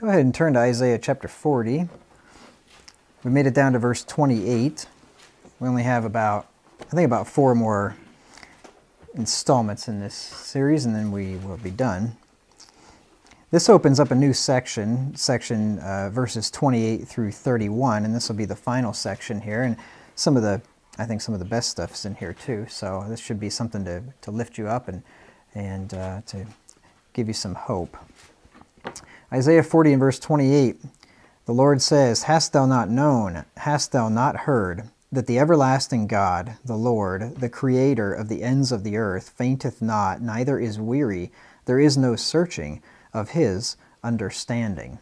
Go ahead and turn to Isaiah chapter 40. We made it down to verse 28. We only have about four more installments in this series, and then we will be done. This opens up a new section verses 28 through 31, and this will be the final section here. And I think some of the best stuff's in here too. So this should be something to lift you up and to give you some hope. Isaiah 40 and verse 28, the Lord says, "Hast thou not known, hast thou not heard, that the everlasting God, the Lord, the Creator of the ends of the earth, fainteth not, neither is weary, there is no searching of his understanding."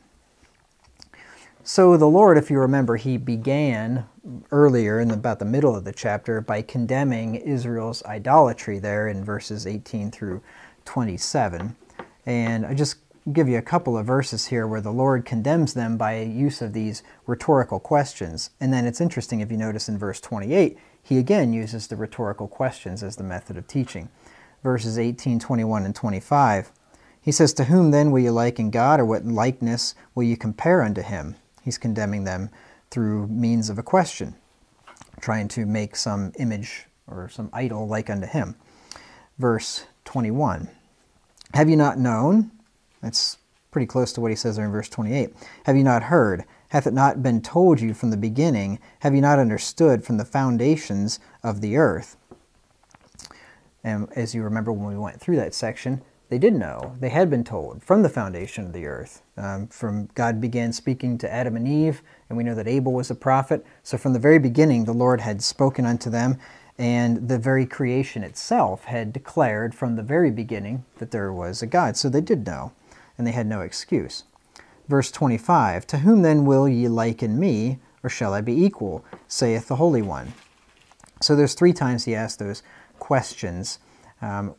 So the Lord, if you remember, he began earlier in about the middle of the chapter by condemning Israel's idolatry there in verses 18 through 27. And I just give you a couple of verses here where the Lord condemns them by use of these rhetorical questions. And then it's interesting, if you notice in verse 28, he again uses the rhetorical questions as the method of teaching. Verses 18, 21, and 25. He says, "To whom then will you liken God, or what likeness will you compare unto him?" He's condemning them through means of a question, trying to make some image or some idol like unto him. Verse 21. "Have you not known?" That's pretty close to what he says there in verse 28. "Have you not heard? Hath it not been told you from the beginning? Have you not understood from the foundations of the earth?" And as you remember when we went through that section, they did know. They had been told from the foundation of the earth. From God began speaking to Adam and Eve, and we know that Abel was a prophet. So from the very beginning, the Lord had spoken unto them, and the very creation itself had declared from the very beginning that there was a God. So they did know, and they had no excuse. Verse 25, "To whom then will ye liken me, or shall I be equal, saith the Holy One?" So there's three times he asked those questions,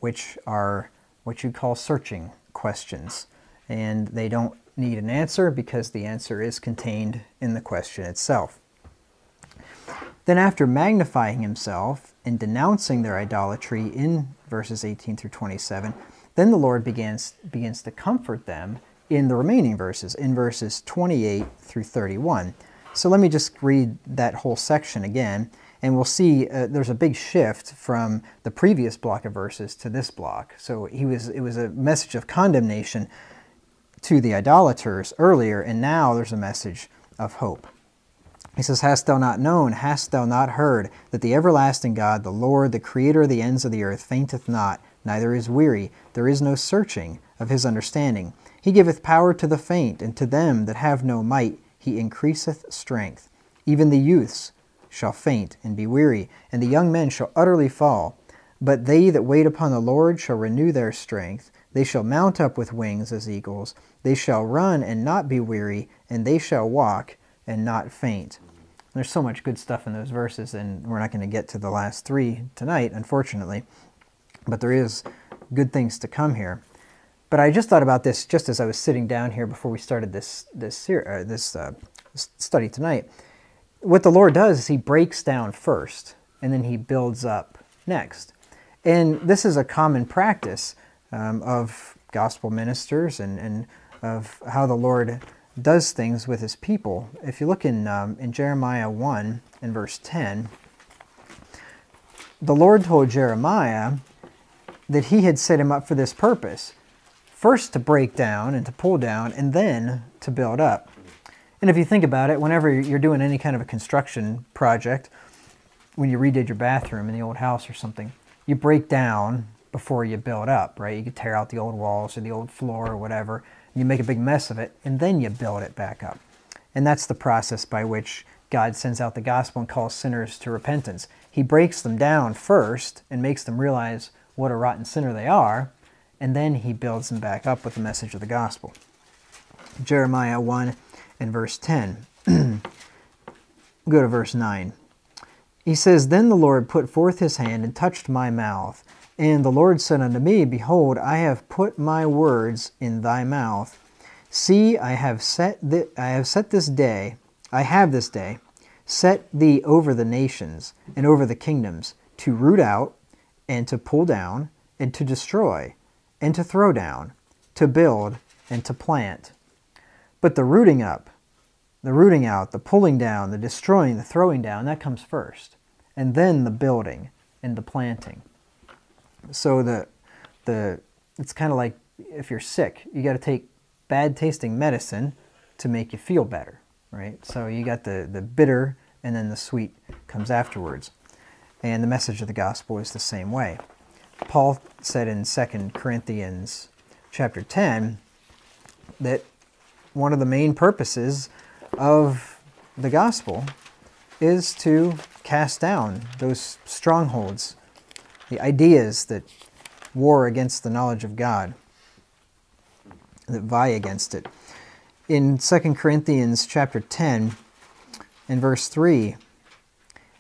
which are what you'd call searching questions. And they don't need an answer because the answer is contained in the question itself. Then after magnifying himself and denouncing their idolatry in verses 18 through 27, then the Lord begins to comfort them in the remaining verses, in verses 28 through 31. So let me just read that whole section again, and we'll see there's a big shift from the previous block of verses to this block. So it was a message of condemnation to the idolaters earlier, and now there's a message of hope. He says, "Hast thou not known, hast thou not heard, that the everlasting God, the Lord, the Creator of the ends of the earth, fainteth not, neither is weary, there is no searching of his understanding. He giveth power to the faint, and to them that have no might he increaseth strength. Even the youths shall faint and be weary, and the young men shall utterly fall. But they that wait upon the Lord shall renew their strength. They shall mount up with wings as eagles. They shall run and not be weary, and they shall walk and not faint." There's so much good stuff in those verses, and we're not going to get to the last three tonight, unfortunately. But there is good things to come here. But I just thought about this just as I was sitting down here before we started this study tonight. What the Lord does is he breaks down first, and then he builds up next. And this is a common practice of gospel ministers and of how the Lord does things with his people. If you look in Jeremiah 1 and verse 10, the Lord told Jeremiah that he had set him up for this purpose, first to break down and to pull down, and then to build up. And if you think about it, whenever you're doing any kind of a construction project, when you redid your bathroom in the old house or something, you break down before you build up, right? You could tear out the old walls or the old floor or whatever, and you make a big mess of it, and then you build it back up. And that's the process by which God sends out the gospel and calls sinners to repentance. He breaks them down first and makes them realize what a rotten sinner they are, and then he builds them back up with the message of the gospel. Jeremiah 1 and verse 10. Go to verse 9. He says, "Then the Lord put forth his hand and touched my mouth. And the Lord said unto me, Behold, I have put my words in thy mouth. See, I have this day set thee over the nations and over the kingdoms, to root out and to pull down and to destroy and to throw down, to build and to plant." But the rooting up, the rooting out, the pulling down, the destroying, the throwing down, that comes first. And then the building and the planting. So it's kind of like if you're sick, you got to take bad-tasting medicine to make you feel better, right? So you got the bitter, and then the sweet comes afterwards. And the message of the gospel is the same way. Paul said in 2 Corinthians chapter 10 that one of the main purposes of the gospel is to cast down those strongholds, the ideas that war against the knowledge of God, that vie against it. In 2 Corinthians chapter 10 and verse 3,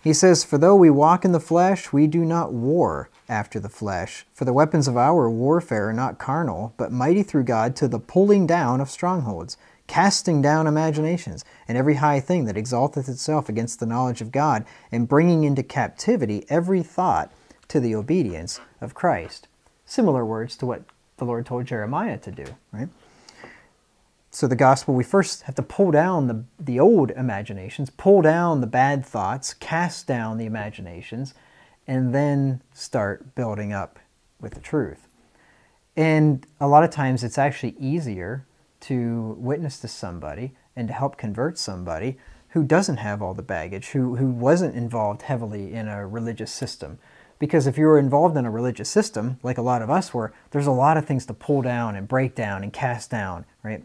he says, "For though we walk in the flesh, we do not war after the flesh. For the weapons of our warfare are not carnal, but mighty through God to the pulling down of strongholds, casting down imaginations, and every high thing that exalteth itself against the knowledge of God, and bringing into captivity every thought to the obedience of Christ." Similar words to what the Lord told Jeremiah to do, right? So the gospel, we first have to pull down the old imaginations, pull down the bad thoughts, cast down the imaginations, and then start building up with the truth. And a lot of times it's actually easier to witness to somebody and to help convert somebody who doesn't have all the baggage, who wasn't involved heavily in a religious system. Because if you were involved in a religious system, like a lot of us were, there's a lot of things to pull down and break down and cast down, right?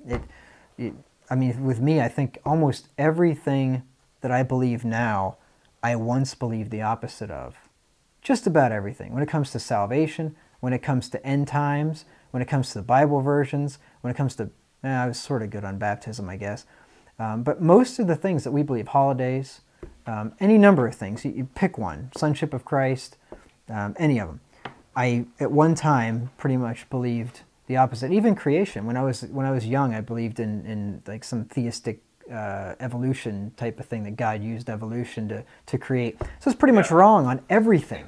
I mean, with me, I think almost everything that I believe now, I once believed the opposite of. Just about everything. When it comes to salvation, when it comes to end times, when it comes to the Bible versions, when it comes to, I was sort of good on baptism, I guess. But most of the things that we believe, holidays, any number of things, you pick one, Sonship of Christ, any of them. I, at one time, pretty much believed the opposite. Even creation. When I was young, I believed in like some theistic evolution type of thing, that God used evolution to create. So it's pretty much wrong on everything.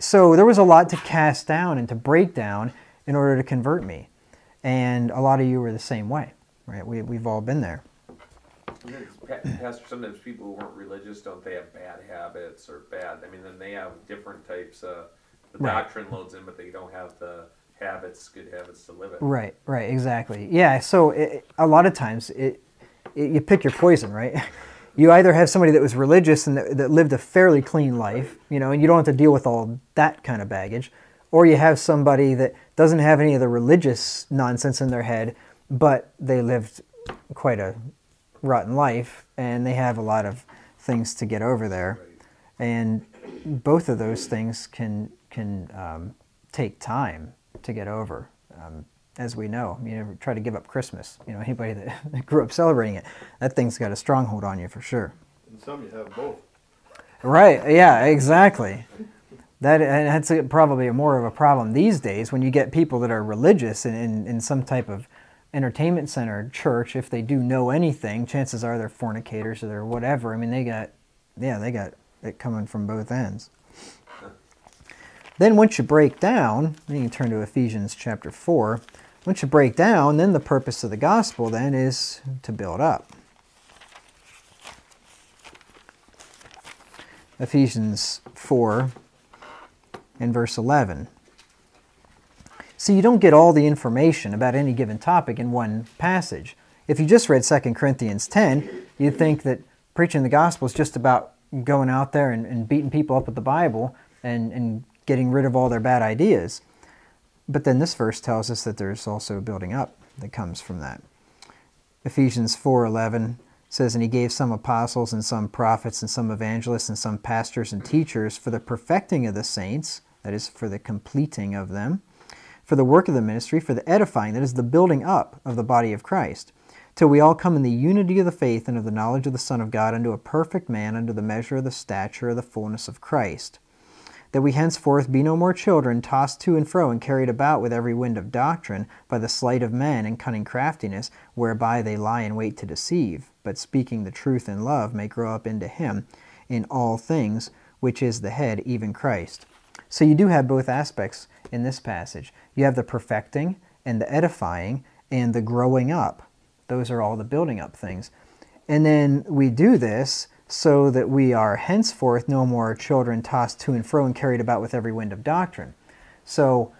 So there was a lot to cast down and to break down in order to convert me. And a lot of you were the same way, right? We've all been there. Pastor, sometimes people who weren't religious, don't they have bad habits or bad, I mean, then they have different types of, the doctrine loads in, but they don't have the habits, good habits to live it. Right, exactly. Yeah, so a lot of times, you pick your poison, right? You either have somebody that was religious and that lived a fairly clean life, you know, and you don't have to deal with all that kind of baggage, or you have somebody that doesn't have any of the religious nonsense in their head, but they lived quite a rotten life, and they have a lot of things to get over there, and both of those things can take time to get over. As we know, you never try to give up Christmas. You know, anybody that grew up celebrating it, that thing's got a stronghold on you for sure. And some you have both. Right? Yeah, exactly. That's probably more of a problem these days when you get people that are religious in some type of entertainment center, church, if they do know anything, chances are they're fornicators or they're whatever. I mean, they got it coming from both ends. Then once you break down, then you can turn to Ephesians chapter 4. Once you break down, then the purpose of the gospel then is to build up. Ephesians 4 and verse 11. So you don't get all the information about any given topic in one passage. If you just read 2 Corinthians 10, you'd think that preaching the gospel is just about going out there and beating people up with the Bible and getting rid of all their bad ideas. But then this verse tells us that there's also building up that comes from that. Ephesians 4:11 says, "And he gave some apostles and some prophets and some evangelists and some pastors and teachers for the perfecting of the saints," that is, for the completing of them, "for the work of the ministry, for the edifying," that is the building up of the body of Christ, "till we all come in the unity of the faith and of the knowledge of the Son of God unto a perfect man, unto the measure of the stature of the fullness of Christ, that we henceforth be no more children, tossed to and fro and carried about with every wind of doctrine by the sleight of men and cunning craftiness, whereby they lie in wait to deceive, but speaking the truth in love may grow up into him in all things, which is the head, even Christ." So you do have both aspects in this passage. You have the perfecting and the edifying and the growing up Those are all the building up things. And then we do this so that we are henceforth no more children tossed to and fro and carried about with every wind of doctrine. So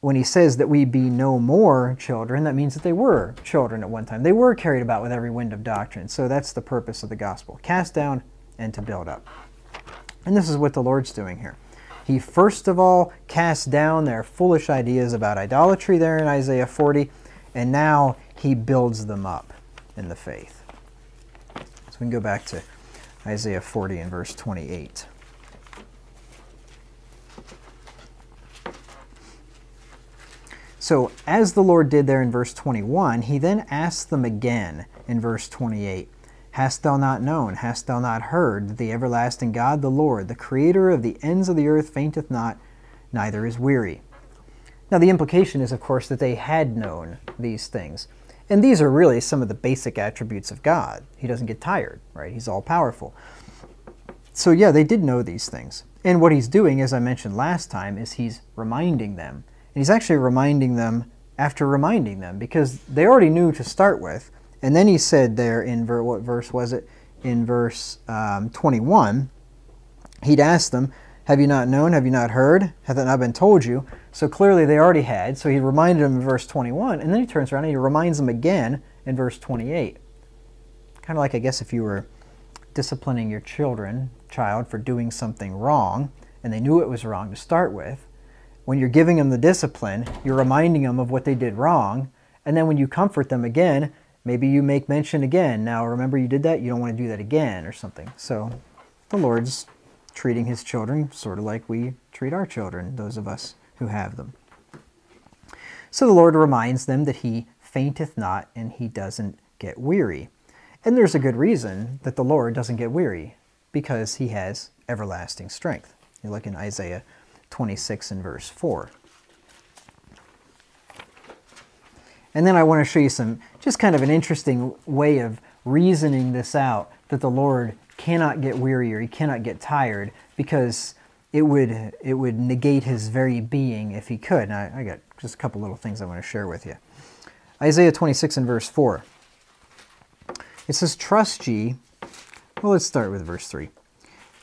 when he says that we be no more children, that means that they were children at one time. They were carried about with every wind of doctrine. So that's the purpose of the gospel. Cast down and to build up. And this is what the Lord's doing here. He first of all cast down their foolish ideas about idolatry there in Isaiah 40, and now he builds them up in the faith. So we can go back to Isaiah 40 and verse 28. So as the Lord did there in verse 21, he then asks them again in verse 28, "Hast thou not known, hast thou not heard, that the everlasting God, the Lord, the creator of the ends of the earth, fainteth not, neither is weary." Now the implication is, of course, that they had known these things. And these are really some of the basic attributes of God. He doesn't get tired, right? He's all-powerful. So yeah, they did know these things. And what he's doing, as I mentioned last time, is he's reminding them. And he's actually reminding them after reminding them, because they already knew to start with. And then he said there in, what verse was it? In verse 21, he'd asked them, "Have you not known? Have you not heard? Hath it not been told you?" So clearly they already had. So he reminded them in verse 21, and then he turns around and he reminds them again in verse 28. Kind of like, I guess, if you were disciplining your child for doing something wrong, and they knew it was wrong to start with. When you're giving them the discipline, you're reminding them of what they did wrong, and then when you comfort them again, maybe you make mention again, now remember you did that, you don't want to do that again, or something. So the Lord's treating his children sort of like we treat our children, those of us who have them. So the Lord reminds them that he fainteth not and he doesn't get weary. And there's a good reason that the Lord doesn't get weary, because he has everlasting strength. You look in Isaiah 26 and verse 4. And then I want to show you some, just kind of an interesting way of reasoning this out, that the Lord cannot get weary or he cannot get tired, because it would negate his very being if he could. And I got just a couple little things I want to share with you. Isaiah 26 and verse 4. It says, "Trust ye," well, let's start with verse 3.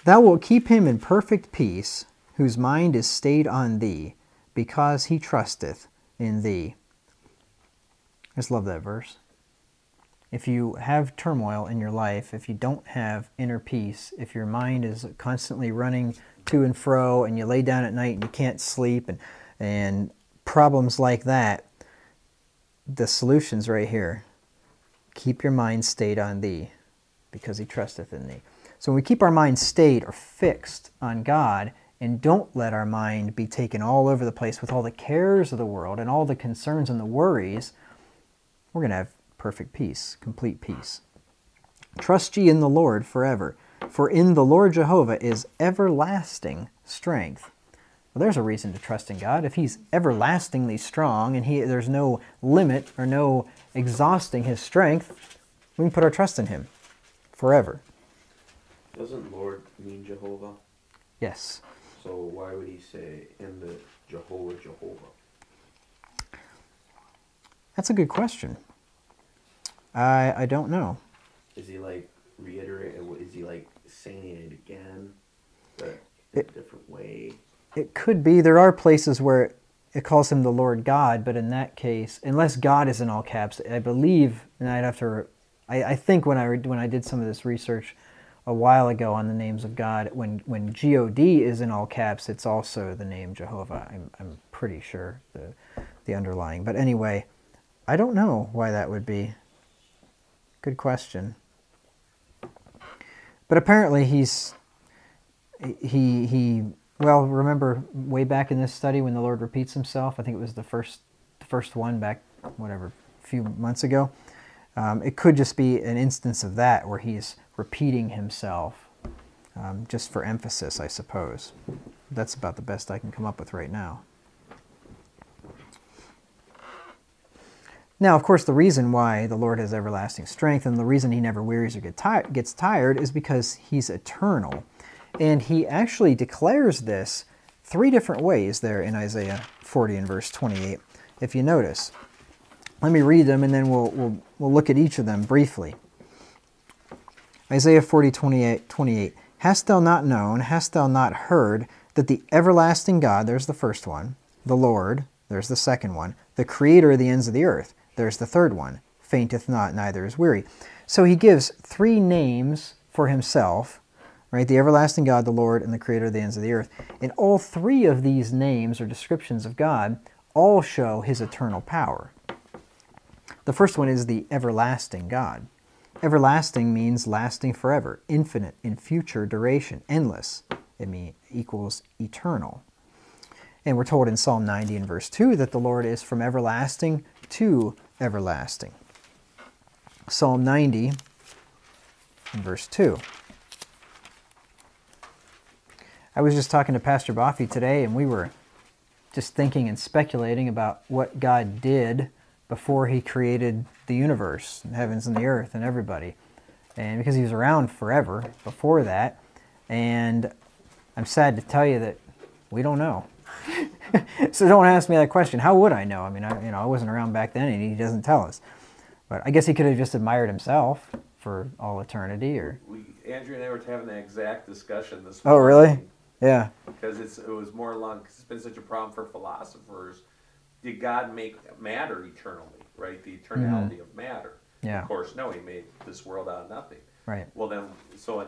"Thou wilt keep him in perfect peace, whose mind is stayed on thee, because he trusteth in thee." I just love that verse. If you have turmoil in your life, if you don't have inner peace, if your mind is constantly running to and fro and you lay down at night and you can't sleep and problems like that, the solution's right here. Keep your mind stayed on thee, because he trusteth in thee. So when we keep our mind stayed or fixed on God, and don't let our mind be taken all over the place with all the cares of the world and all the concerns and the worries, we're going to have perfect peace, complete peace. "Trust ye in the Lord forever, for in the Lord Jehovah is everlasting strength." Well, there's a reason to trust in God. If he's everlastingly strong and there's no limit or no exhausting his strength, we can put our trust in him forever. Doesn't Lord mean Jehovah? Yes. So why would he say in the Jehovah? That's a good question. I don't know. Is he like reiterating? Is he like saying it again, but in a different way? It could be. There are places where it calls him the Lord God, but in that case, unless God is in all caps, I believe, and I'd have to. I think when I did some of this research a while ago on the names of God, when G-O-D is in all caps, it's also the name Jehovah. I'm pretty sure the underlying. But anyway, I don't know why that would be. Good question. But apparently he well, remember way back in this study when the Lord repeats himself? I think it was the first one back, whatever, a few months ago. It could just be an instance of that where he's repeating himself, just for emphasis, I suppose. That's about the best I can come up with right now. Now, of course, the reason why the Lord has everlasting strength and the reason he never wearies or gets tired is because he's eternal. And he actually declares this three different ways there in Isaiah 40 and verse 28, if you notice. Let me read them, and then we'll We'll look at each of them briefly. Isaiah 40:28. Hast thou not known, hast thou not heard, that the everlasting God, there's the first one, the Lord, there's the second one, the creator of the ends of the earth, there's the third one, fainteth not, neither is weary. So he gives three names for himself, right? The everlasting God, the Lord, and the creator of the ends of the earth. And all three of these names or descriptions of God all show his eternal power. The first one is the everlasting God. Everlasting means lasting forever, infinite in future duration, endless. It equals eternal. And we're told in Psalm 90 and verse 2 that the Lord is from everlasting to everlasting. Psalm 90 and verse 2. I was just talking to Pastor Boffy today, and we were just thinking and speculating about what God did before he created the universe, and heavens and the earth and everybody. And because he was around forever before that, and I'm sad to tell you that we don't know. So don't ask me that question. How would I know? I mean, I wasn't around back then, and he doesn't tell us. But I guess he could have just admired himself for all eternity. Andrew and I were having that exact discussion this morning. Oh, really? Yeah. Because it was more long, because it's been such a problem for philosophers. Did God make matter eternally, right? The eternality of matter. Yeah. Of course, no, he made this world out of nothing. Right. Well, then, so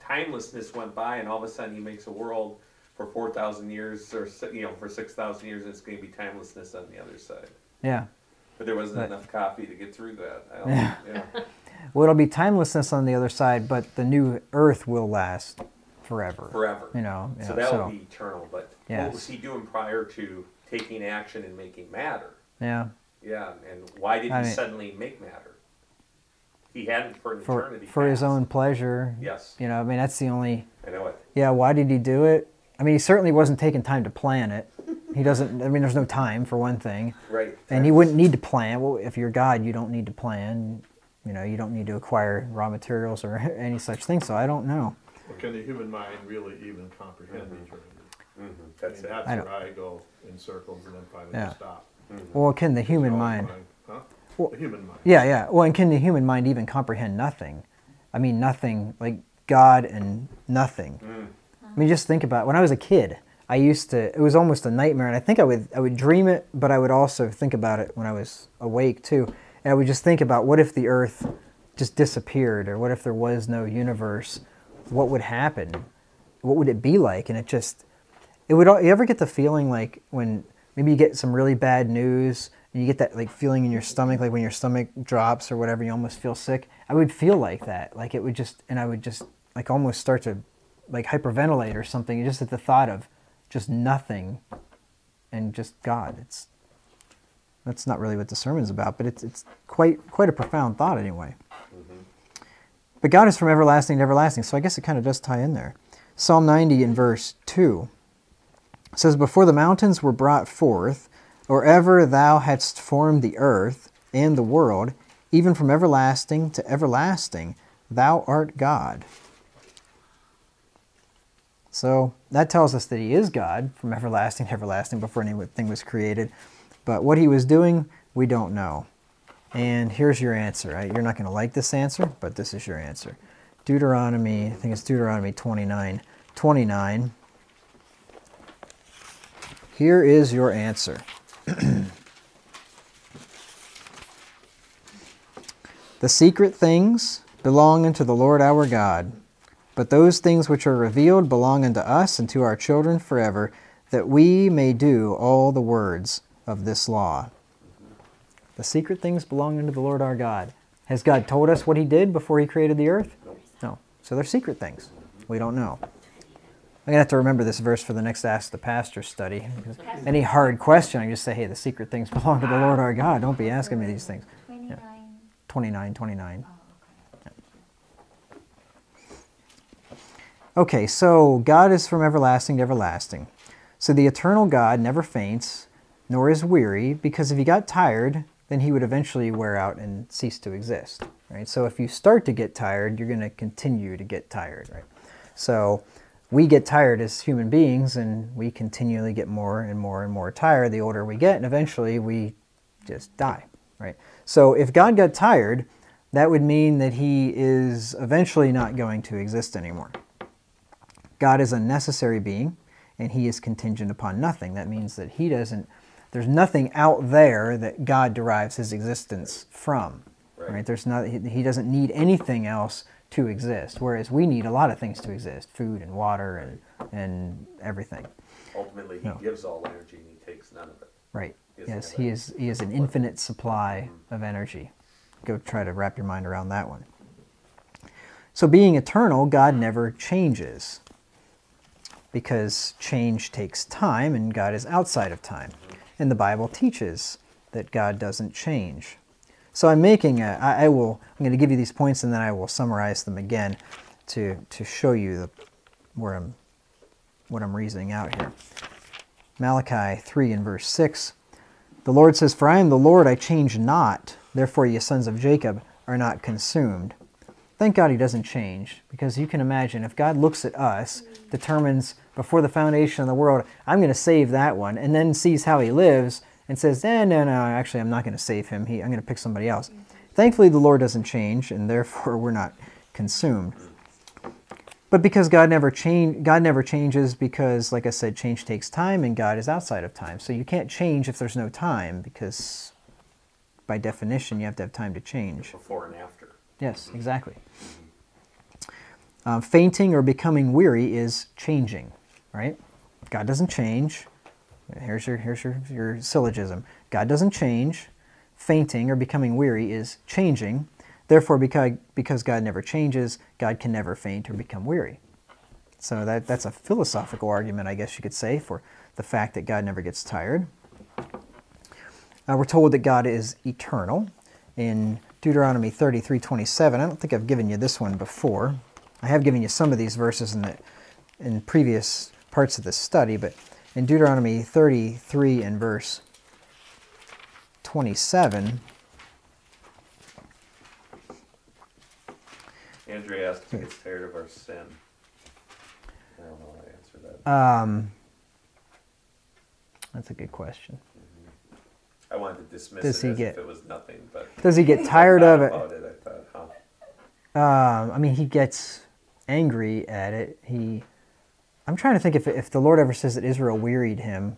timelessness went by, and all of a sudden he makes a world for 4,000 years, or for 6,000 years, it's going to be timelessness on the other side. Yeah. But there wasn't enough coffee to get through that. Yeah. Well, it'll be timelessness on the other side, but the new earth will last forever. Forever. So that will be eternal, but what was he doing prior to taking action and making matter? Yeah. Yeah, and why did he suddenly make matter? He hadn't for an eternity. For his own pleasure. Yes. That's the only... I know it. Yeah, why did he do it? He certainly wasn't taking time to plan it. He doesn't, there's no time, for one thing. Right. And he wouldn't need to plan. Well, if you're God, you don't need to plan. You don't need to acquire raw materials or any such thing, so I don't know. Well, can the human mind really even comprehend eternity? Mm-hmm. That's where I go in circles and then finally stop. Mm-hmm. Well, can the human mind... Huh? Well, the human mind. Yeah, yeah. Well, and can the human mind even comprehend nothing? Nothing, like God and nothing. Mm. Just think about it. When I was a kid, it was almost a nightmare, and I think I would dream it, but I would also think about it when I was awake too. And I would just think about, what if the earth just disappeared, or what if there was no universe? What would happen? What would it be like? And you ever get the feeling like when maybe you get some really bad news, and you get that like feeling in your stomach, like when your stomach drops or whatever, you almost feel sick. I would feel like that. Like it would just, and I would just like almost start to like hyperventilate or something, just at the thought of just nothing and just God. That's not really what the sermon's about, but it's quite a profound thought anyway. Mm-hmm. But God is from everlasting to everlasting, so I guess it kind of does tie in there. Psalm 90 in verse 2 says, Before the mountains were brought forth, or ever thou hadst formed the earth and the world, even from everlasting to everlasting, thou art God. So that tells us that he is God from everlasting to everlasting before anything was created. But what he was doing, we don't know. And here's your answer. You're not going to like this answer, but this is your answer. Deuteronomy, I think it's Deuteronomy 29:29. Here is your answer. The secret things belong unto the Lord our God. But those things which are revealed belong unto us and to our children forever, that we may do all the words of this law. The secret things belong unto the Lord our God. Has God told us what he did before he created the earth? No. So they're secret things. We don't know. I'm going to have to remember this verse for the next Ask the Pastor study. Any hard question, I can just say, hey, the secret things belong to the Lord our God. Don't be asking me these things. 29. Okay, so God is from everlasting to everlasting. So the eternal God never faints, nor is weary, because if he got tired, then he would eventually wear out and cease to exist. Right? So if you start to get tired, you're going to continue to get tired. Right? So we get tired as human beings, and we continually get more and more and more tired the older we get, and eventually we just die. right? So if God got tired, that would mean that he is eventually not going to exist anymore. God is a necessary being, and he is contingent upon nothing. That means that he doesn't, there's nothing out there that God derives his existence from, right? There's not, he doesn't need anything else to exist, whereas we need a lot of things to exist, food and water and everything. Ultimately, he gives all energy and he takes none of it. Right. Yes, he is an infinite supply of energy. Go try to wrap your mind around that one. So being eternal, God never changes, because change takes time and God is outside of time. And the Bible teaches that God doesn't change. So I'm making a, I'm going to give you these points and then I will summarize them again to show you the, what I'm reasoning out here. Malachi 3 and verse 6. The Lord says, "For I am the Lord, I change not. Therefore, ye sons of Jacob are not consumed." Thank God he doesn't change, because you can imagine if God looks at us, determines before the foundation of the world, I'm going to save that one, and then sees how he lives and says, no, actually, I'm not going to save him. I'm going to pick somebody else. Thankfully, the Lord doesn't change, and therefore we're not consumed. But because God never changes, because, like I said, change takes time, and God is outside of time. So you can't change if there's no time, because by definition, you have to have time to change. Before and after. Yes, exactly. Fainting or becoming weary is changing, right? God doesn't change. Here's your syllogism. God doesn't change. Fainting or becoming weary is changing. Therefore, because God never changes, God can never faint or become weary. So that's a philosophical argument, I guess you could say, for the fact that God never gets tired. We're told that God is eternal. In Deuteronomy 33:27, I don't think I've given you this one before. I have given you some of these verses in previous parts of this study, but in Deuteronomy 33 and verse 27... Andrea asked if he gets tired of our sin. I don't know how to answer that. That's a good question. I wanted to dismiss it as if it was nothing. But does he get tired of it? I mean, he gets angry at it. I'm trying to think if the Lord ever says that Israel wearied him.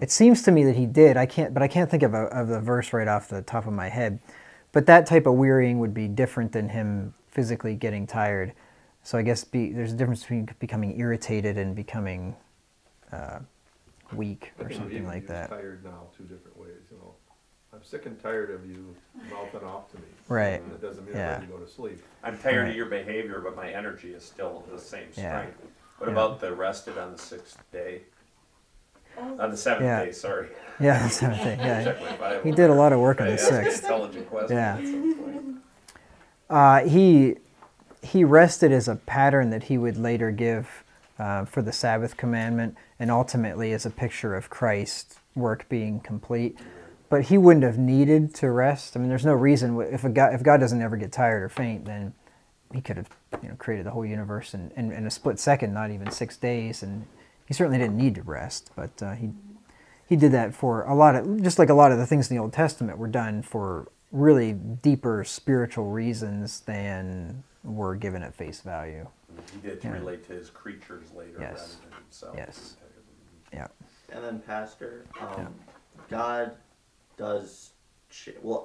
It seems to me that he did. I can't think of the verse right off the top of my head. But that type of wearying would be different than him physically getting tired. So I guess there's a difference between becoming irritated and becoming weak or something like that. Tired now, two different ways. You know, I'm sick and tired of you mouthing off to me. Right. It doesn't mean I'm ready to go to sleep. I'm tired of your behavior, but my energy is still the same strength. What about the rested on the sixth day? On the seventh day, sorry. Yeah, the seventh day. Yeah. He did a lot of work on the sixth. Intelligent question. He rested as a pattern that he would later give for the Sabbath commandment, and ultimately as a picture of Christ's work being complete. But he wouldn't have needed to rest. I mean, there's no reason if God doesn't ever get tired or faint, then he could have created the whole universe in a split second, not even 6 days. And he certainly didn't need to rest, but he did that for a lot of, just like a lot of the things in the Old Testament were done for really deeper spiritual reasons than were given at face value. He did to relate to his creatures later rather than himself. Yes. Yeah. And then, Pastor, God does,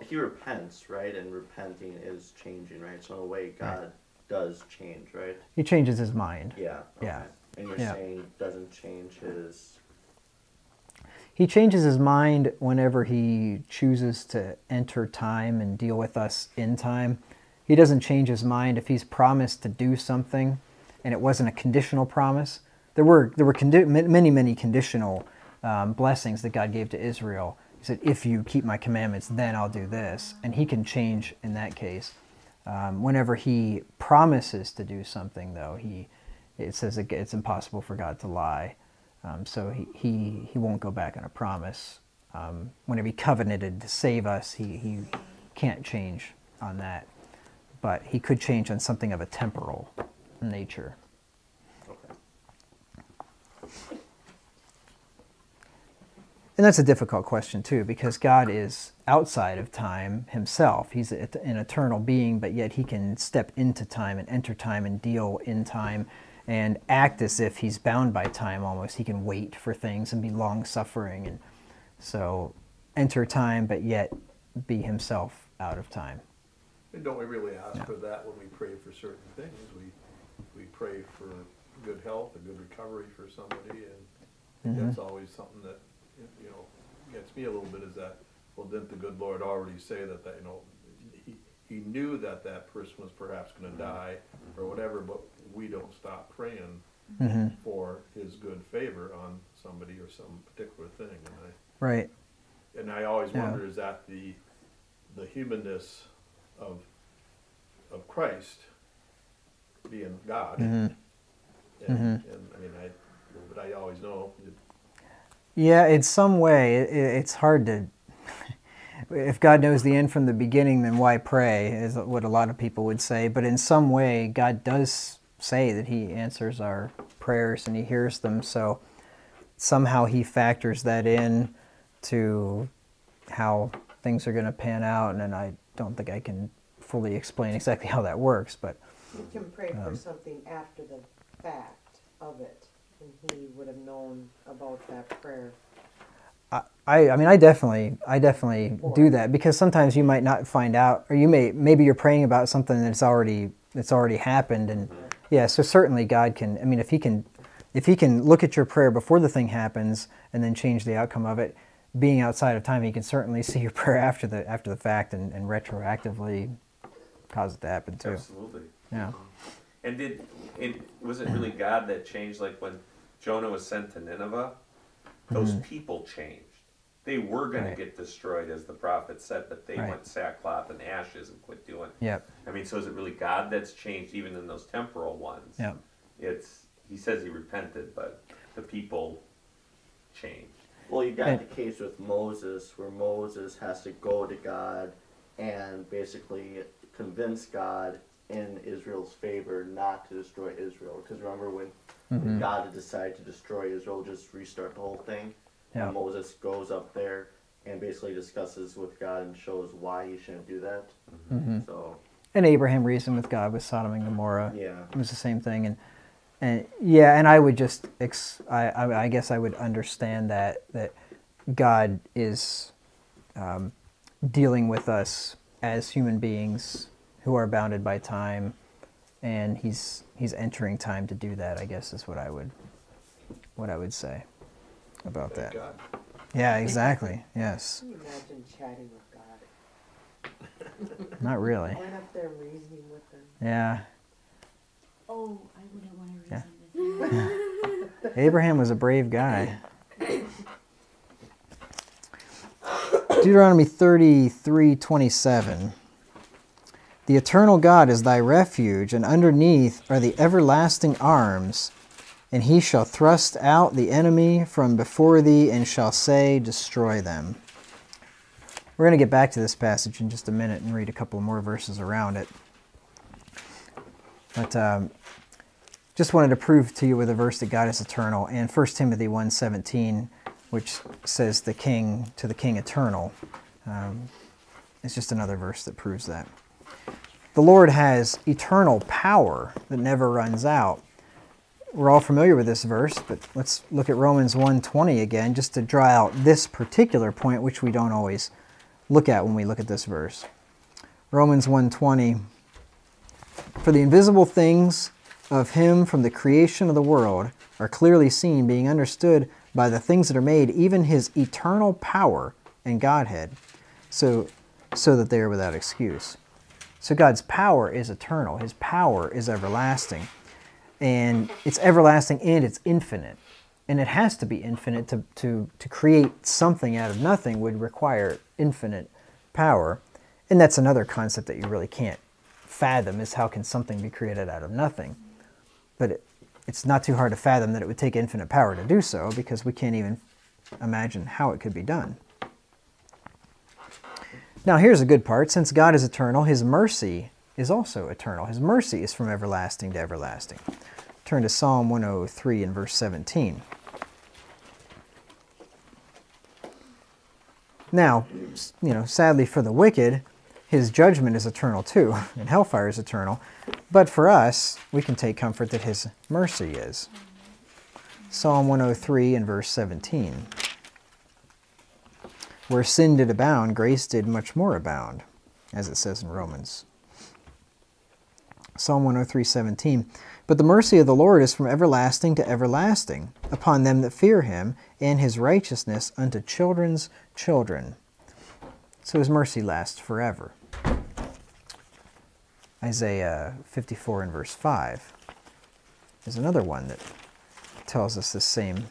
he repents, right? And repenting is changing, right? So in a way, God does change, right? He changes his mind. Yeah. Okay. Yeah. And you're saying doesn't change his... He changes his mind whenever he chooses to enter time and deal with us in time. He doesn't change his mind if he's promised to do something and it wasn't a conditional promise. There were many, many conditional blessings that God gave to Israel. He said, if you keep my commandments, then I'll do this. And he can change in that case. Whenever he promises to do something, though, it says it's impossible for God to lie. So he won't go back on a promise. Whenever he covenanted to save us, he can't change on that. But he could change on something of a temporal nature. Okay. And that's a difficult question too, because God is outside of time himself. He's an eternal being, but yet he can step into time and enter time and deal in time and act as if he's bound by time almost. He can wait for things and be long-suffering, and so enter time, but yet be himself out of time. And don't we really ask for that when we pray for certain things? We pray for good health, a good recovery for somebody, and that's always something that, you know, gets me a little bit, is that, well, didn't the good Lord already say that, you know, he knew that that person was perhaps going to die or whatever, but we don't stop praying for his good favor on somebody or some particular thing. And I always wonder, is that the humanness of Christ being God? And I mean, but I always know. Yeah, in some way, it's hard to. If God knows the end from the beginning, then why pray, is what a lot of people would say. But in some way, God does say that he answers our prayers and he hears them. So somehow he factors that in to how things are going to pan out. And I don't think I can fully explain exactly how that works. But you can pray for something after the fact of it, and he would have known about that prayer. I mean, I definitely do that, because sometimes you might not find out, or you maybe you're praying about something that's already happened, and so certainly God can. I mean, if he can look at your prayer before the thing happens and then change the outcome of it, being outside of time, he can certainly see your prayer after the fact and retroactively cause it to happen too. Absolutely. Yeah. And was it really God that changed, like when Jonah was sent to Nineveh? Those people changed. They were going to get destroyed, as the prophet said, but they went sackcloth and ashes and quit doing it. Yep. I mean, so is it really God that's changed, even in those temporal ones? Yep. He says he repented, but the people changed. Well, you got the case with Moses, where Moses has to go to God and basically convince God in Israel's favor not to destroy Israel. Because remember when God had decided to destroy Israel, just restart the whole thing. Yeah. And Moses goes up there and basically discusses with God and shows why you shouldn't do that. So, and Abraham reasoned with God with Sodom and Gomorrah. Yeah, it was the same thing. And I would just I guess I would understand that God is dealing with us as human beings who are bounded by time, and he's entering time to do that, I guess, is what I would say about that. God. Yeah, exactly. Yes. Can you imagine chatting with God? Not really. Going up there reasoning with them. Yeah. Oh, I wouldn't want to reason with him. Yeah. Abraham was a brave guy. Deuteronomy 33:27. The eternal God is thy refuge, and underneath are the everlasting arms, and he shall thrust out the enemy from before thee, and shall say, destroy them. We're going to get back to this passage in just a minute and read a couple more verses around it. But just wanted to prove to you with a verse that God is eternal, and 1 Timothy 1:17, which says to the king eternal. It's just another verse that proves that. The Lord has eternal power that never runs out. We're all familiar with this verse, but let's look at Romans 1:20 again, just to draw out this particular point, which we don't always look at when we look at this verse. Romans 1:20, for the invisible things of him from the creation of the world are clearly seen, being understood by the things that are made, even his eternal power and Godhead, so that they are without excuse. So God's power is eternal. His power is everlasting. And it's everlasting and it's infinite. And it has to be infinite. To create something out of nothing would require infinite power. And that's another concept that you really can't fathom, is how can something be created out of nothing? But it's not too hard to fathom that it would take infinite power to do so, because we can't even imagine how it could be done. Now here's a good part. Since God is eternal, his mercy is also eternal. His mercy is from everlasting to everlasting. Turn to Psalm 103 and verse 17. Now, you know, sadly for the wicked, his judgment is eternal too, and hellfire is eternal. But for us, we can take comfort that his mercy is. Psalm 103 and verse 17. Where sin did abound, grace did much more abound, as it says in Romans. Psalm 103, 17. But the mercy of the Lord is from everlasting to everlasting, upon them that fear him, and his righteousness unto children's children. So his mercy lasts forever. Isaiah 54 and verse 5 is another one that tells us the same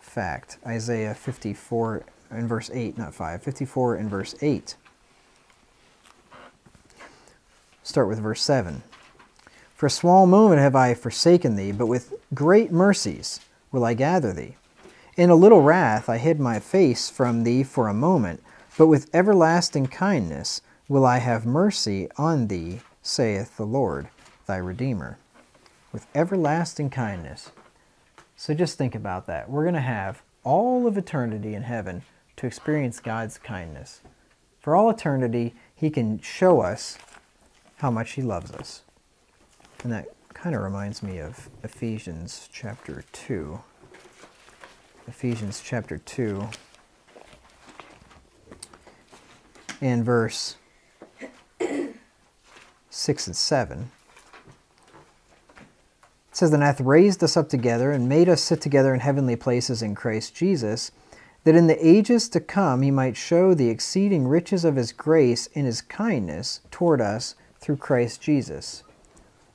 fact. Isaiah 54 and verse 8, not 5, 54 and verse 8. Start with verse 7. For a small moment have I forsaken thee, but with great mercies will I gather thee. In a little wrath I hid my face from thee for a moment, but with everlasting kindness will I have mercy on thee, saith the Lord, thy Redeemer. With everlasting kindness. So just think about that. We're going to have all of eternity in heaven to experience God's kindness. For all eternity, he can show us how much he loves us. And that kind of reminds me of Ephesians chapter 2. Ephesians chapter 2 and verse 6 and 7. It says, and hath raised us up together, and made us sit together in heavenly places in Christ Jesus, that in the ages to come he might show the exceeding riches of his grace in his kindness toward us through Christ Jesus,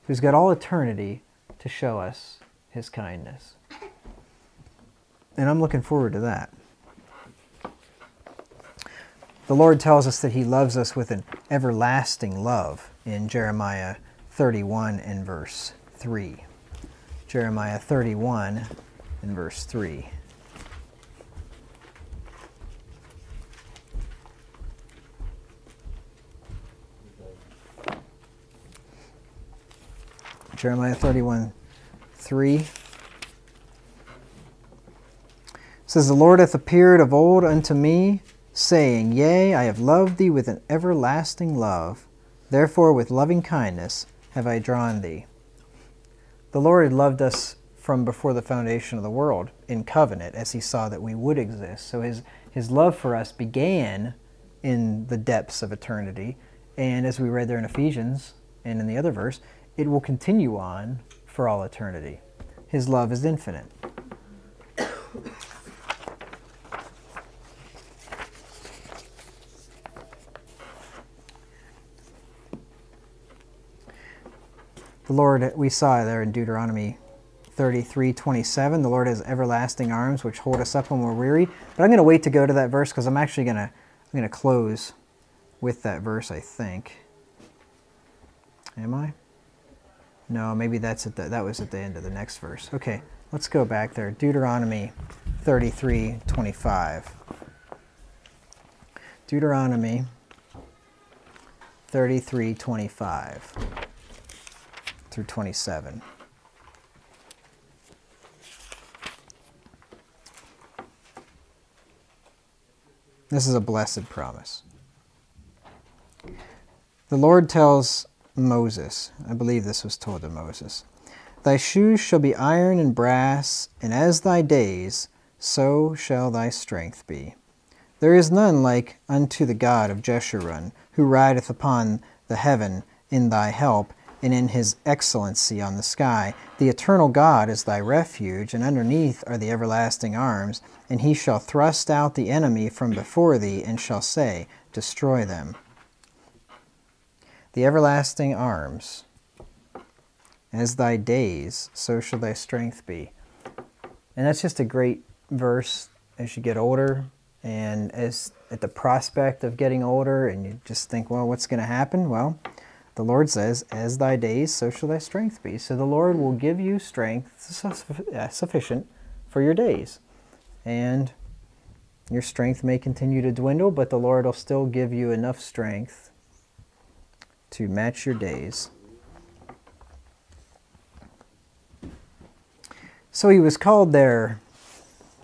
who's got all eternity to show us his kindness. And I'm looking forward to that. The Lord tells us that he loves us with an everlasting love in Jeremiah 31 and verse 3. Jeremiah 31 and verse 3. Jeremiah 31, 3. It says, the Lord hath appeared of old unto me, saying, yea, I have loved thee with an everlasting love. Therefore with loving kindness have I drawn thee. The Lord had loved us from before the foundation of the world in covenant, as he saw that we would exist. So his love for us began in the depths of eternity. And as we read there in Ephesians and in the other verse, it will continue on for all eternity. His love is infinite. The Lord, we saw there in Deuteronomy 33:27, the Lord has everlasting arms which hold us up when we're weary. But I'm going to wait to go to that verse because I'm actually going to close with that verse, I think. Am I? No, maybe that's at that was at the end of the next verse. Okay, let's go back there. Deuteronomy 33:25. Deuteronomy 33:25 through 27. This is a blessed promise. The Lord tells Moses, I believe this was told to Moses, thy shoes shall be iron and brass, and as thy days, so shall thy strength be. There is none like unto the God of Jeshurun, who rideth upon the heaven in thy help, and in his excellency on the sky. The eternal God is thy refuge, and underneath are the everlasting arms, and he shall thrust out the enemy from before thee, and shall say, destroy them. The everlasting arms, as thy days, so shall thy strength be. And that's just a great verse as you get older, and as at the prospect of getting older, and you just think, well, what's going to happen? Well, the Lord says, as thy days, so shall thy strength be. So the Lord will give you strength sufficient for your days. And your strength may continue to dwindle, but the Lord will still give you enough strength to match your days. So he was called there,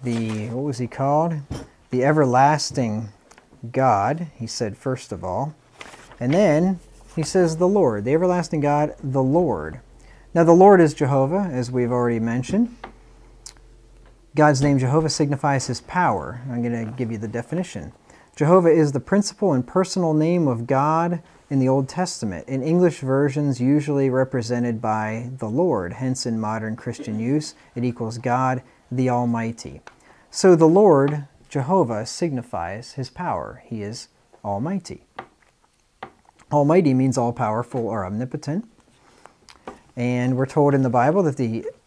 what was he called? The everlasting God, he said first of all. And then he says the Lord, the everlasting God, the Lord. Now the Lord is Jehovah, as we've already mentioned. God's name Jehovah signifies his power. I'm going to give you the definition. Jehovah is the principal and personal name of God in the Old Testament, in English versions usually represented by the Lord. Hence, in modern Christian use, it equals God the Almighty. So the Lord, Jehovah, signifies his power. He is Almighty. Almighty means all-powerful or omnipotent. And we're told in the Bible that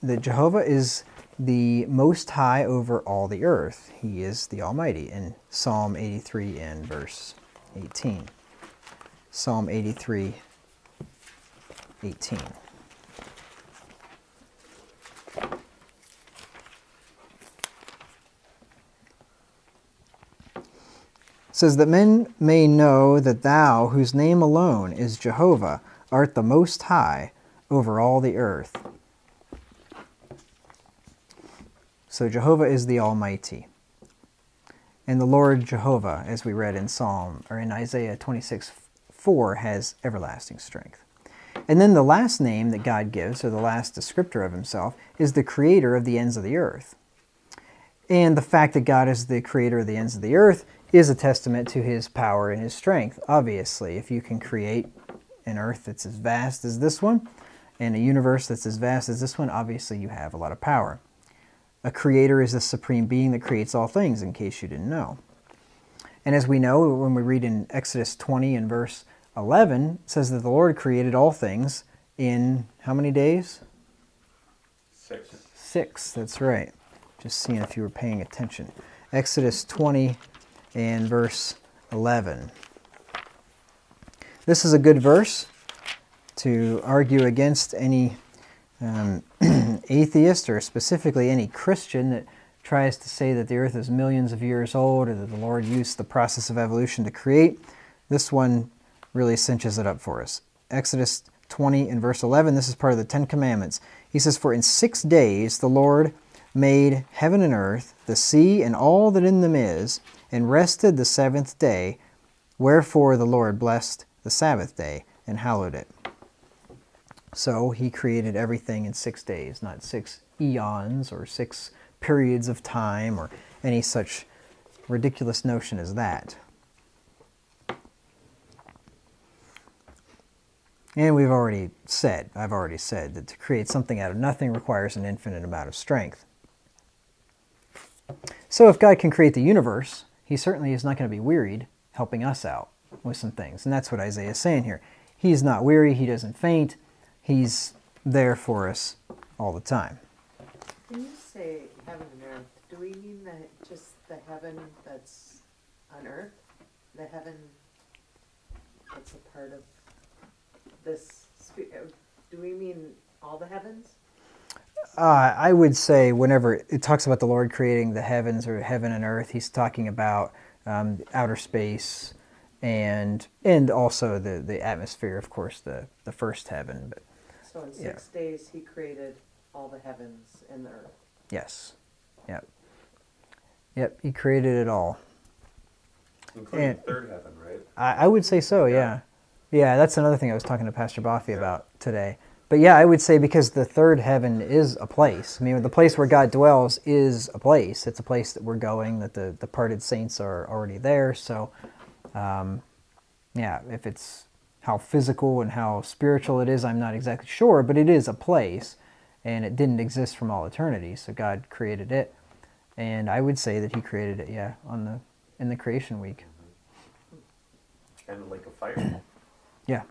that Jehovah is the Most High over all the earth. He is the Almighty in Psalm 83 and verse 18. Psalm 83, 18. It says that men may know that thou, whose name alone is Jehovah, art the Most High over all the earth. So Jehovah is the Almighty. And the Lord Jehovah, as we read in Psalm, or in Isaiah 26, 4, has everlasting strength. And then the last name that God gives, or the last descriptor of himself, is the creator of the ends of the earth. And the fact that God is the creator of the ends of the earth is a testament to his power and his strength. Obviously, if you can create an earth that's as vast as this one, and a universe that's as vast as this one, obviously you have a lot of power. A creator is the supreme being that creates all things, in case you didn't know. And as we know, when we read in Exodus 20 and verse 11, it says that the Lord created all things in how many days? Six, that's right. Just seeing if you were paying attention. Exodus 20 and verse 11. This is a good verse to argue against any atheist, or specifically any Christian that tries to say that the earth is millions of years old, or that the Lord used the process of evolution to create. This one really cinches it up for us. Exodus 20 and verse 11, this is part of the Ten Commandments. He says, "For in 6 days the Lord made heaven and earth, the sea and all that in them is, and rested the seventh day. Wherefore the Lord blessed the Sabbath day and hallowed it." So he created everything in 6 days, not 6 eons or 6 periods of time or any such ridiculous notion as that. And we've already said, I've already said, that to create something out of nothing requires an infinite amount of strength. So if God can create the universe, he certainly is not going to be wearied helping us out with some things. And that's what Isaiah is saying here. He's not weary, he doesn't faint, he's there for us all the time. When you say heaven and earth, do we mean that just the heaven that's on earth? The heaven that's a part of this? Do we mean all the heavens? I would say whenever it talks about the Lord creating the heavens or heaven and earth, he's talking about outer space and also the atmosphere, of course, the first heaven. But, so in 6 days he created all the heavens and the earth. Yes. Yep. Yep, he created it all. Including the third heaven, right? I would say so, yeah. Yeah, that's another thing I was talking to Pastor Boffy about today. But yeah, I would say because the third heaven is a place. I mean, the place where God dwells is a place. It's a place that we're going, that the departed saints are already there. So, yeah, if it's how physical and how spiritual it is, I'm not exactly sure, but it is a place. And it didn't exist from all eternity, so God created it. And I would say that he created it, yeah, in the creation week. Kind of like a fire. Yeah,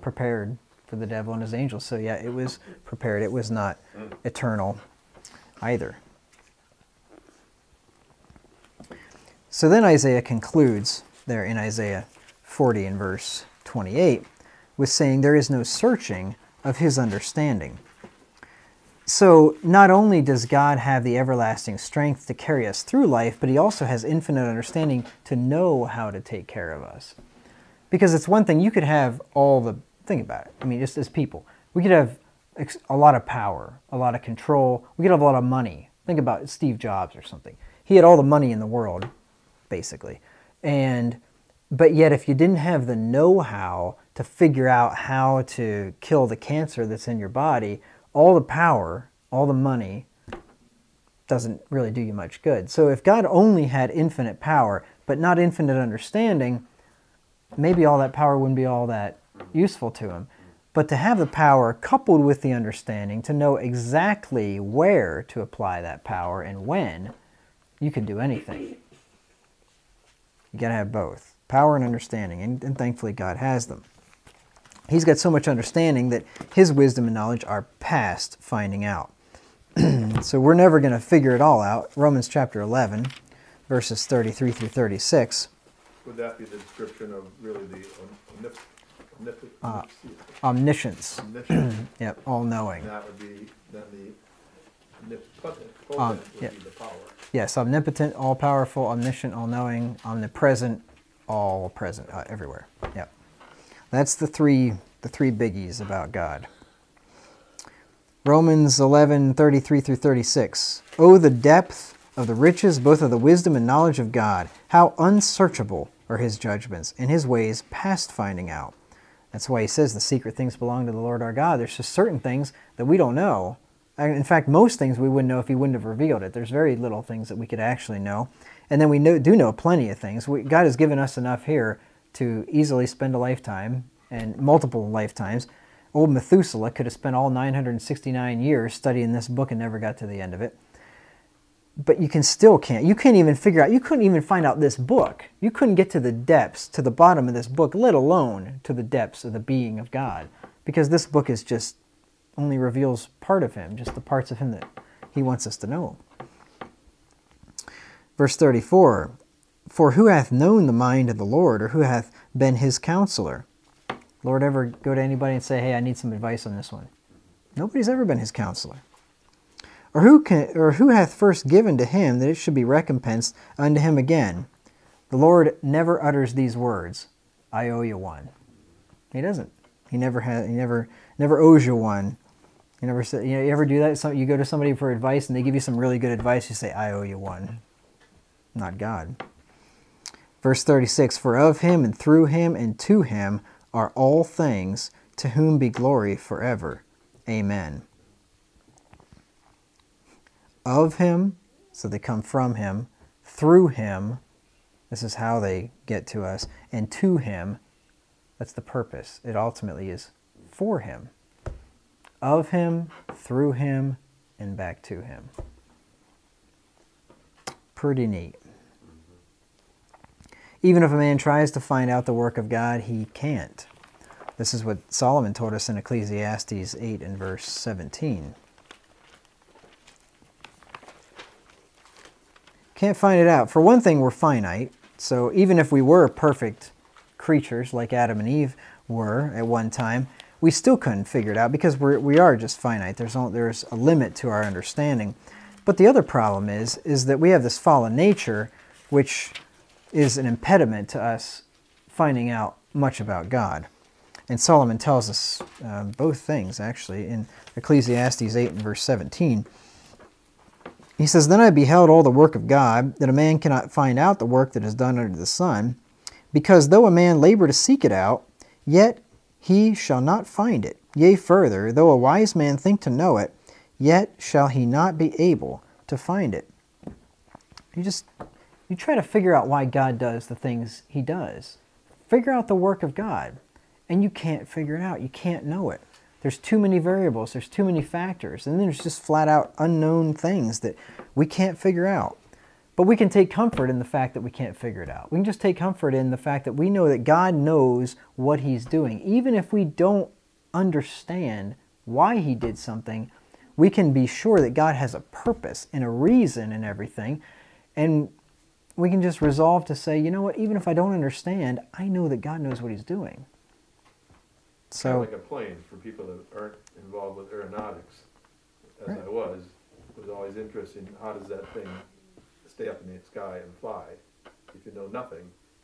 prepared for the devil and his angels. So yeah, it was prepared. It was not eternal either. So then Isaiah concludes there in Isaiah 40 and verse 28 with saying, "There is no searching of his understanding." So not only does God have the everlasting strength to carry us through life, but he also has infinite understanding to know how to take care of us. Because it's one thing, you could have all the, think about it, I mean, just as people, we could have a lot of power, a lot of control, we could have a lot of money. Think about Steve Jobs or something. He had all the money in the world, basically. And But yet, if you didn't have the know-how to figure out how to kill the cancer that's in your body, all the power, all the money doesn't really do you much good. So if God only had infinite power, but not infinite understanding, maybe all that power wouldn't be all that useful to him. But to have the power coupled with the understanding, to know exactly where to apply that power and when, you can do anything. You got to have both. Power and understanding, and thankfully God has them. He's got so much understanding that his wisdom and knowledge are past finding out. So we're never going to figure it all out. Romans chapter 11, verses 33 through 36. Would that be the description of really the omniscience? Yep, all-knowing. That would be then the omnipotent would be the power. Yes, omnipotent, all-powerful, omniscient, all-knowing, omnipresent, all present, everywhere. Yep. That's the three biggies about God. Romans 11, 33 through 36. Oh, the depth of the riches, both of the wisdom and knowledge of God. How unsearchable are his judgments, and his ways past finding out. That's why he says the secret things belong to the Lord our God. There's just certain things that we don't know. In fact, most things we wouldn't know if he wouldn't have revealed it. There's very little things that we could actually know. And then we do know plenty of things. God has given us enough here to easily spend a lifetime, and multiple lifetimes. Old Methuselah could have spent all 969 years studying this book and never got to the end of it. But you still can't. You can't even figure out. You couldn't even find out this book. You couldn't get to the depths, to the bottom of this book, let alone to the depths of the being of God. Because this book is just only reveals part of him, just the parts of him that he wants us to know. Verse 34, for who hath known the mind of the Lord, or who hath been his counselor? Lord ever go to anybody and say, hey, I need some advice on this one? Nobody's ever been his counselor. Or who hath first given to him that it should be recompensed unto him again? The Lord never utters these words, I owe you one. He doesn't. He never owes you one. He never said, you ever do that? You go to somebody for advice and they give you some really good advice, you say, I owe you one. Not God. Verse 36, for of him and through him and to him are all things, to whom be glory forever. Amen. Of him, so they come from him, through him, this is how they get to us, and to him, that's the purpose. It ultimately is for him. Of him, through him, and back to him. Pretty neat. Even if a man tries to find out the work of God, he can't. This is what Solomon told us in Ecclesiastes 8 and verse 17. Can't find it out. For one thing, we're finite. So even if we were perfect creatures like Adam and Eve were at one time, we still couldn't figure it out because we are just finite. There's a limit to our understanding. But the other problem is that we have this fallen nature, which is an impediment to us finding out much about God. And Solomon tells us both things, actually, in Ecclesiastes 8 and verse 17. He says, then I beheld all the work of God, that a man cannot find out the work that is done under the sun, because though a man labor to seek it out, yet he shall not find it. Yea, further, though a wise man think to know it, yet shall he not be able to find it. You try to figure out why God does the things he does. Figure out the work of God, and you can't figure it out. You can't know it. There's too many variables. There's too many factors. And then there's just flat-out unknown things that we can't figure out. But we can take comfort in the fact that we can't figure it out. We can just take comfort in the fact that we know that God knows what he's doing. Even if we don't understand why he did something, we can be sure that God has a purpose and a reason in everything, and we can just resolve to say, you know what, even if I don't understand, I know that God knows what he's doing. So, kind of like a plane for people that aren't involved with aeronautics, as right. I was always interested in how does that thing stay up in the sky and fly if you know nothing,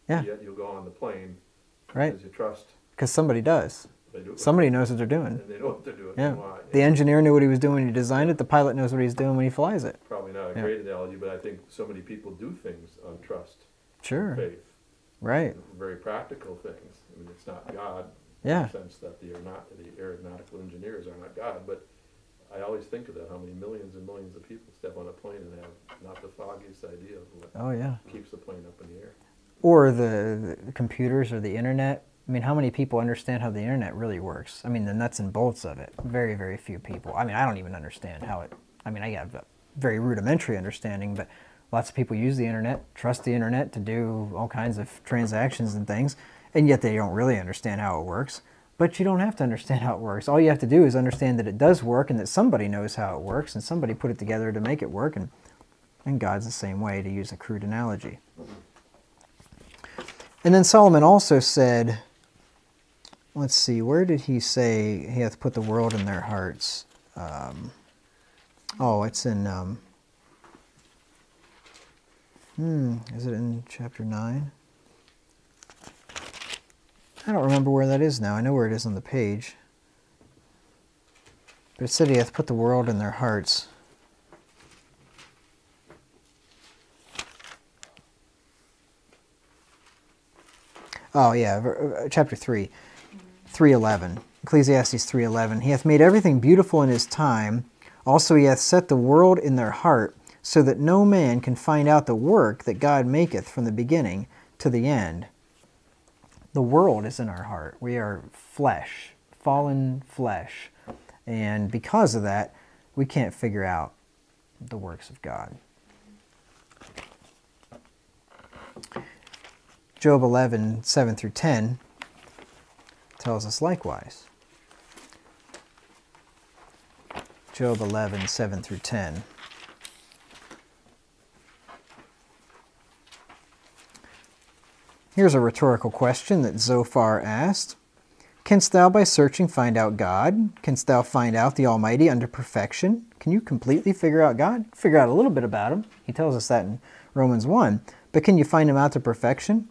yeah. Yet you'll go on the plane right. Because you trust. Because somebody does. Somebody knows what they're doing. And they know what they're doing. Yeah. Why. The engineer knew what he was doing when he designed it. The pilot knows what he's doing when he flies it. Probably not a great analogy, but I think so many people do things on trust. Sure. Faith. Right. Very practical things. I mean, it's not God in the sense that the aeronautical engineers are not God, but I always think of that, how many millions and millions of people step on a plane and have not the foggiest idea of what keeps the plane up in the air. Or the computers or the internet. I mean, how many people understand how the internet really works? I mean, the nuts and bolts of it. Very, very few people. I mean, I don't even understand how it... I mean, I have a very rudimentary understanding, but lots of people use the internet, trust the internet to do all kinds of transactions and things, and yet they don't really understand how it works. But you don't have to understand how it works. All you have to do is understand that it does work and that somebody knows how it works and somebody put it together to make it work, and God's the same way, to use a crude analogy. And then Solomon also said, let's see, where did he say he hath put the world in their hearts? It's in, is it in chapter 9? I don't remember where that is now. I know where it is on the page. But it said he hath put the world in their hearts. Oh, yeah, chapter 3, 3:11. Ecclesiastes 3:11. He hath made everything beautiful in his time. Also he hath set the world in their heart, so that no man can find out the work that God maketh from the beginning to the end. The world is in our heart. We are flesh, fallen flesh. And because of that, we can't figure out the works of God. Job 11:7-10 tells us likewise. Job 11:7-10. Here's a rhetorical question that Zophar asked. Canst thou by searching find out God? Canst thou find out the Almighty unto perfection? Can you completely figure out God? Figure out a little bit about him. He tells us that in Romans 1. But can you find him out to perfection?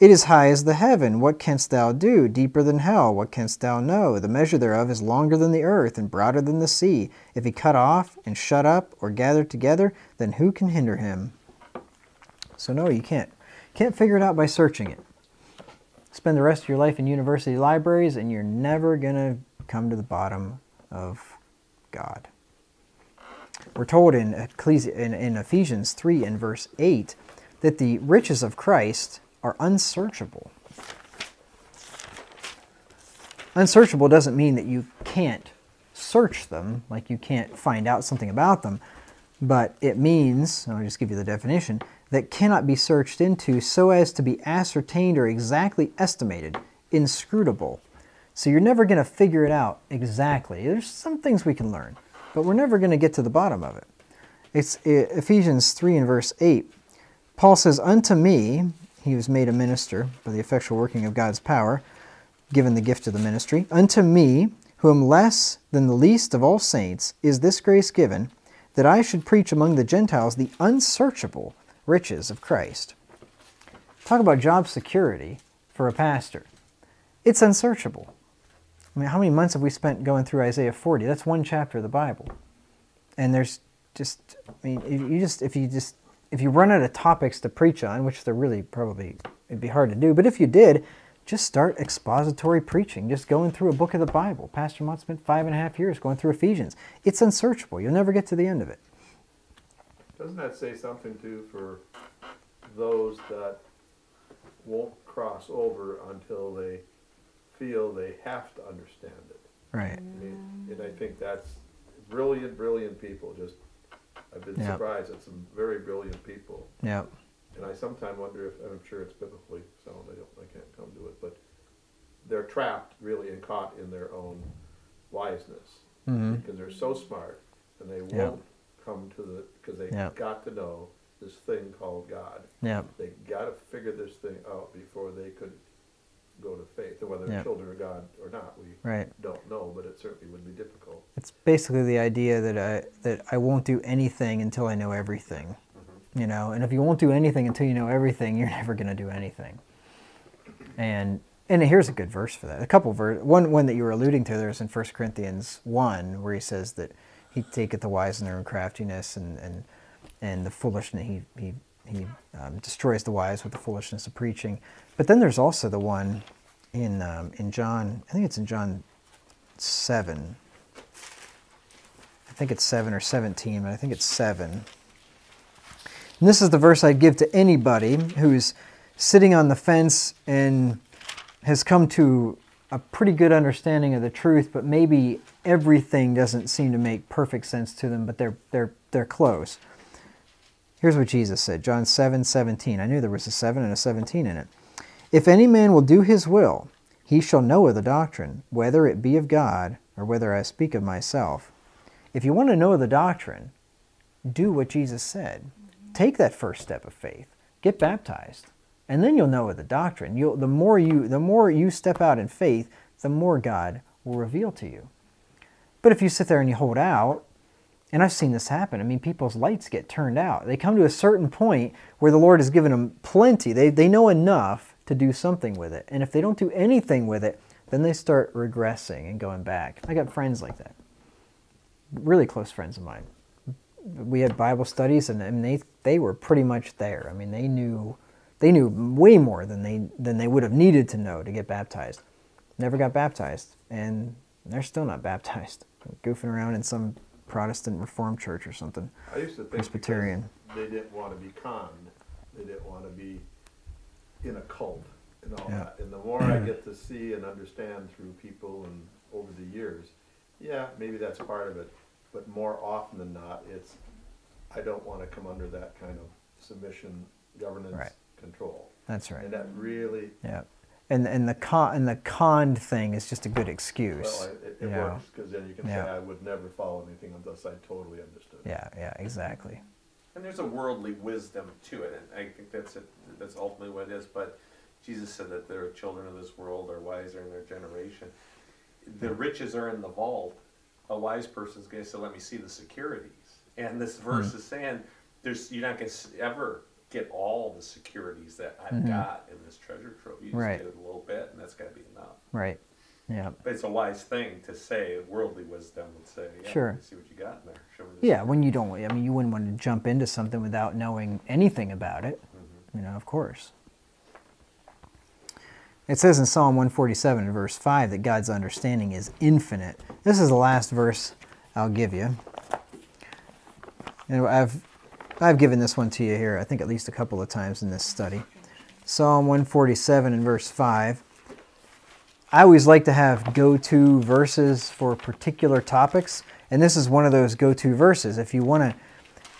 It is high as the heaven. What canst thou do? Deeper than hell. What canst thou know? The measure thereof is longer than the earth and broader than the sea. If he cut off and shut up or gather together, then who can hinder him? So no, you can't. Can't figure it out by searching it. Spend the rest of your life in university libraries and you're never going to come to the bottom of God. We're told in Ephesians 3 and verse 8 that the riches of Christ are unsearchable. Unsearchable doesn't mean that you can't search them, like you can't find out something about them, but it means, and I'll just give you the definition, that cannot be searched into so as to be ascertained or exactly estimated, inscrutable. So you're never going to figure it out exactly. There's some things we can learn, but we're never going to get to the bottom of it. It's Ephesians 3 and verse 8. Paul says, unto me, he was made a minister by the effectual working of God's power, given the gift of the ministry, unto me, who am less than the least of all saints, is this grace given, that I should preach among the Gentiles the unsearchable riches of Christ. Talk about job security for a pastor. It's unsearchable. I mean, how many months have we spent going through Isaiah 40? That's one chapter of the Bible. And there's just, I mean, if you run out of topics to preach on, which there really probably, it'd be hard to do, but if you did, just start expository preaching, just going through a book of the Bible. Pastor Mott spent 5.5 years going through Ephesians. It's unsearchable. You'll never get to the end of it. Doesn't that say something, too, for those that won't cross over until they feel they have to understand it? Right. I mean, and I think that's brilliant, brilliant people. Just, I've been surprised at some very brilliant people. Yeah. And I sometimes wonder if, and I'm sure it's biblically sound, I can't come to it, but they're trapped, really, and caught in their own wiseness. Mm-hmm. Because they're so smart, and they won't come to the, because they got to know this thing called God. Yeah. They got to figure this thing out before they could go to faith. And whether they're children of God or not, we don't know, but it certainly would be difficult. It's basically the idea that I won't do anything until I know everything. Mm-hmm. You know, and if you won't do anything until you know everything, you're never going to do anything. And here's a good verse for that. A couple verses. One that you were alluding to, there's in 1 Corinthians 1, where he says that he taketh the wise in their own craftiness, and the foolishness he He destroys the wise with the foolishness of preaching. But then there's also the one in John, I think it's in John 7. I think it's 7 or 17, but I think it's 7. And this is the verse I'd give to anybody who's sitting on the fence and has come to a pretty good understanding of the truth, but maybe everything doesn't seem to make perfect sense to them, but they're close. Here's what Jesus said, John 7:17. I knew there was a 7 and a 17 in it. If any man will do his will, he shall know of the doctrine, whether it be of God or whether I speak of myself. If you want to know the doctrine, do what Jesus said. Take that first step of faith. Get baptized. And then you'll know of the doctrine. The more you step out in faith, the more God will reveal to you. But if you sit there and you hold out, and I've seen this happen. I mean, people's lights get turned out. They come to a certain point where the Lord has given them plenty. They know enough to do something with it. And if they don't do anything with it, then they start regressing and going back. I got friends like that, really close friends of mine. We had Bible studies, and they were pretty much there. I mean, they knew way more than they would have needed to know to get baptized. Never got baptized, and they're still not baptized. Goofing around in some Protestant Reformed Church or something. I used to think Presbyterian. They didn't want to be conned. They didn't want to be in a cult and all that. And the more I get to see and understand through people and over the years, yeah, maybe that's part of it. But more often than not, it's I don't want to come under that kind of submission, governance, control. That's right. And that really. Yeah. And the conned thing is just a good excuse. Well, it works, because then you can say, I would never follow anything unless I totally understood. Yeah, yeah, exactly. And there's a worldly wisdom to it, and I think that's it. That's ultimately what it is. But Jesus said that the children of this world are wiser in their generation. The riches are in the vault. A wise person's going to say, let me see the securities. And this verse is saying, you're not going to ever get all the securities that I've got in this treasure trove. You just get it a little bit, and that's got to be enough. Right. Yeah. But it's a wise thing to say, worldly wisdom would say, let's see what you got in there. When you don't, you wouldn't want to jump into something without knowing anything about it. You know, of course. It says in Psalm 147, verse 5, that God's understanding is infinite. This is the last verse I'll give you. And I've given this one to you here, I think at least a couple of times in this study. Psalm 147 and verse 5. I always like to have go-to verses for particular topics, and this is one of those go-to verses. If you want to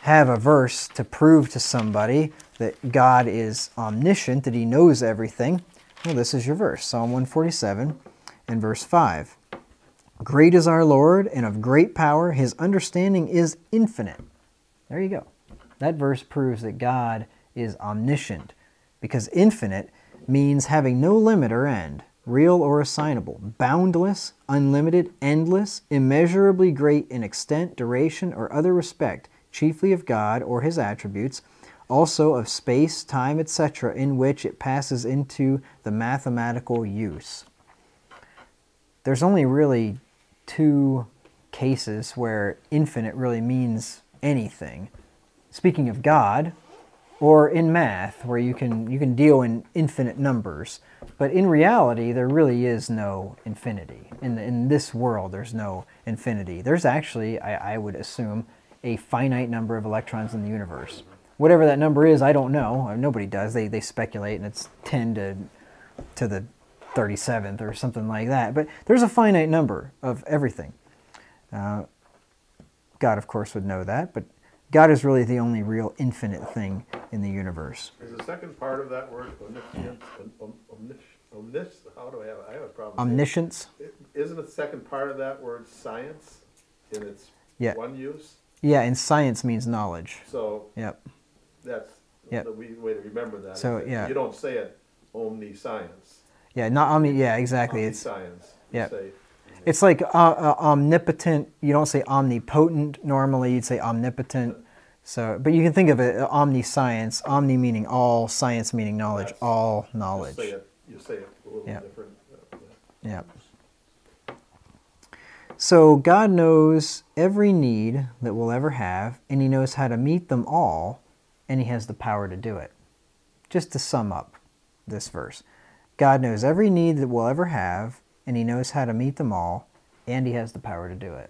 have a verse to prove to somebody that God is omniscient, that He knows everything, well, this is your verse, Psalm 147 and verse 5. Great is our Lord, and of great power, His understanding is infinite. There you go. That verse proves that God is omniscient, because infinite means having no limit or end, real or assignable, boundless, unlimited, endless, immeasurably great in extent, duration, or other respect, chiefly of God or His attributes, also of space, time, etc., in which it passes into the mathematical use. There's only really two cases where infinite really means anything. Speaking of God, or in math, where you can deal in infinite numbers, but in reality, there really is no infinity. In this world, there's no infinity. There's actually, I would assume, a finite number of electrons in the universe. Whatever that number is, I don't know. Nobody does. They speculate, and it's 10 to the 37th or something like that. But there's a finite number of everything. God, of course, would know that, but God is really the only real infinite thing in the universe. There's a second part of that word, omniscience. I have a problem. Omniscience? Isn't the second part of that word science in its one use? Yeah, and science means knowledge. So that's the way to remember that. So you don't say it omniscience. Yeah, not omni. Yeah, exactly. Omniscience. It's like omnipotent. You don't say omnipotent normally. You'd say omnipotent. So, but you can think of it omniscience. Omni meaning all, science meaning knowledge. That's, all knowledge. You say it a little different. So God knows every need that we'll ever have, and He knows how to meet them all, and he has the power to do it. Just to sum up this verse, God knows every need that we'll ever have, and he knows how to meet them all, and he has the power to do it.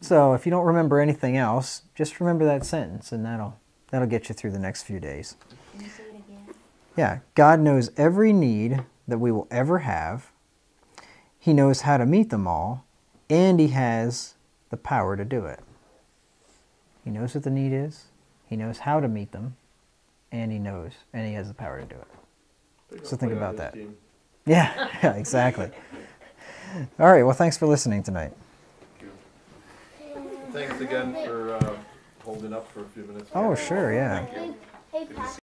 So if you don't remember anything else, just remember that sentence, and that'll get you through the next few days. Can you say it again? Yeah, God knows every need that we will ever have. He knows how to meet them all, and he has the power to do it. He knows what the need is, he knows how to meet them, and he has the power to do it. So think about that. Yeah, exactly. All right, well, thanks for listening tonight. Thank you. Thanks again for holding up for a few minutes. Oh, sure, yeah. Thank you.